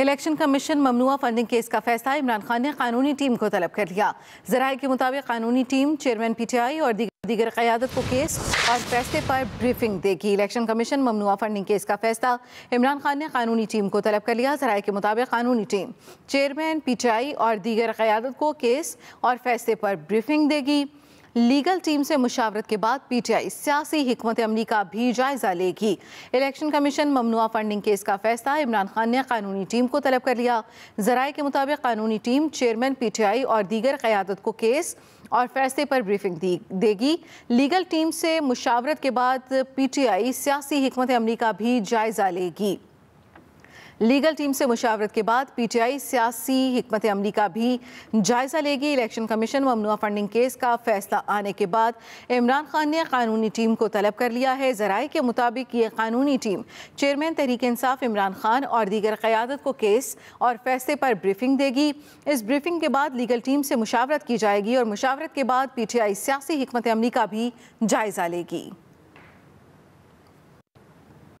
Election commission ममनुआ funding case का फैसला इमरान खान ने कानूनी टीम को तलब कर लिया। जराये के मुताबिक कानूनी टीम चेयरमैन PTI और दीगर क़यादत को केस और फैसले पर ब्रीफिंग देगी। इलेक्शन कमीशन ममनुआ फंडिंग केस का फैसला इमरान खान ने कानूनी टीम को तलब कर लिया। जराये के मुताबिक कानूनी टीम चेयरमैन PTI और दीगर क़यादत को केस और फैसले पर ब्रीफिंग देगी। लीगल टीम से मुशावरत के बाद PTI सियासी हिकमत अमली का भी जायजा लेगी। इलेक्शन कमीशन ममनुआ फंडिंग केस का फैसला इमरान खान ने कानूनी टीम को तलब कर लिया। जराये के मुताबिक कानूनी टीम चेयरमैन PTI और दीगर क़यादत को केस और फैसले पर ब्रीफिंग देगी। लीगल टीम से मुशावरत के बाद PTI सियासी हिकमत अमली का भी जायजा लेगी। लीगल टीम से मुशावरत के बाद PTI सियासी हिकमत अमली का भी जायज़ा लेगी। इलेक्शन कमीशन ममनुआ फंडिंग केस का फैसला आने के बाद इमरान खान ने कानूनी टीम को तलब कर लिया है। ज़राए के मुताबिक ये कानूनी टीम चेयरमैन तहरीक इंसाफ इमरान खान और दीगर क़यादत को केस और फैसले पर ब्रीफिंग देगी। इस ब्रीफिंग के बाद लीगल टीम से मुशावरत की जाएगी और मुशावरत के बाद PTI सियासी हिकमत अमली का भी जायज़ा लेगी।